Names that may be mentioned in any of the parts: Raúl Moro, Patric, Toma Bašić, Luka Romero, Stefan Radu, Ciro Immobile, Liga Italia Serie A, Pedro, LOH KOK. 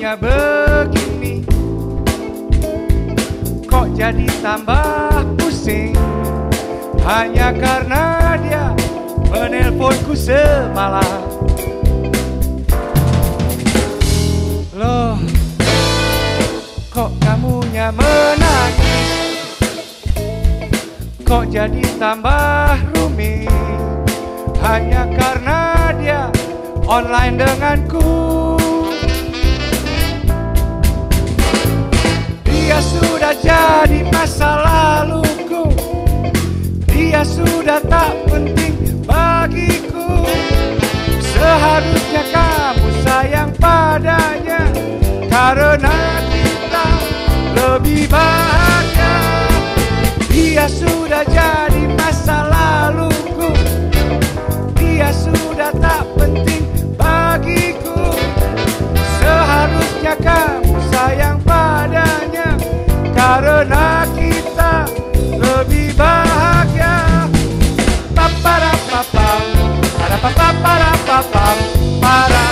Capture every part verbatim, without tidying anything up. hidupnya begini, kok jadi tambah pusing, hanya karena dia menelponku semalam. Loh, kok kamunya menangis, kok jadi tambah rumit, hanya karena dia online denganku. Dia sudah jadi masa laluku, dia sudah tak penting bagiku. Seharusnya kamu sayang padanya, karena kita lebih bahagia. Dia sudah jadi masa laluku, dia sudah tak penting bagiku. Seharusnya kamu sayang padanya, karena kita lebih bahagia. Papara papam, para papara papam, para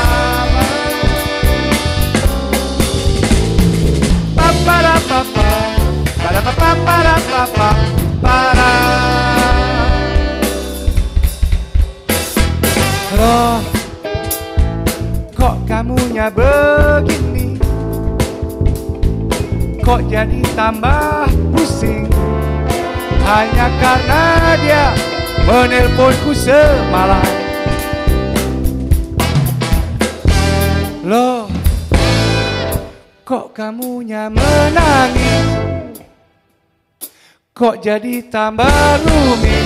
papara papam, para papara papam, para. Loh, kok kamunya begini, kok jadi tambah pusing, hanya karena dia menelponku semalam. Loh, kok kamunya menangis, kok jadi tambah rumit,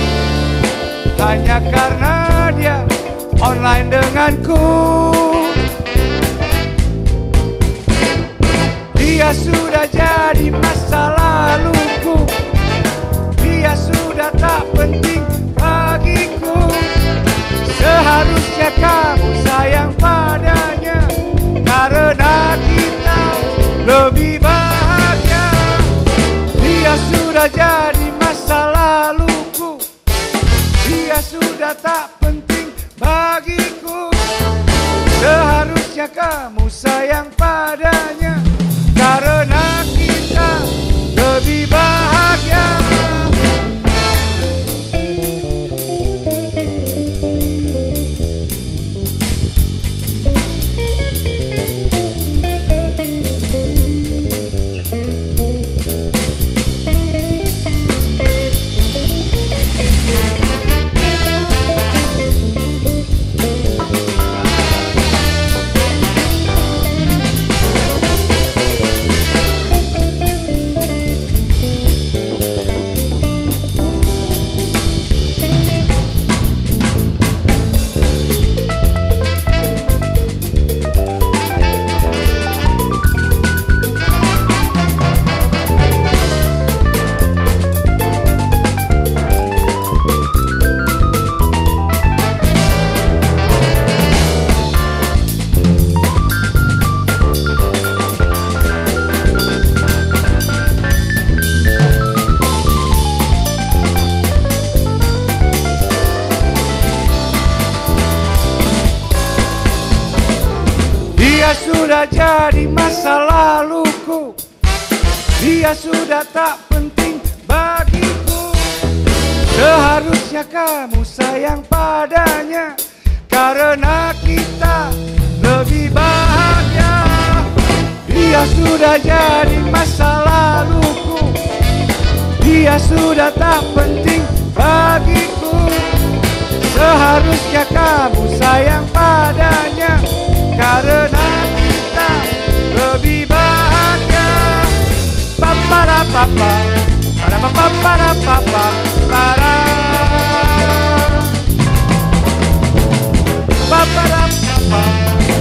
hanya karena dia online denganku. Dia sudah jadi masa laluku, dia sudah tak penting bagiku. Seharusnya kamu sayang padanya, karena kita lebih bahagia. Dia sudah jadi masa laluku, dia sudah tak penting bagiku. Seharusnya kamu sayang padanya, karena kita lebih bahagia. Dia sudah jadi masa laluku, dia sudah tak penting bagiku. Seharusnya kamu sayang padanya, karena kita lebih bahagia. Dia sudah jadi masa laluku, dia sudah tak penting bagiku. Seharusnya kamu sayang padanya, karena lebih bahagia. Papara papa, para papa para papa para. Papara papa,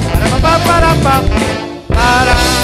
para papa para papa para.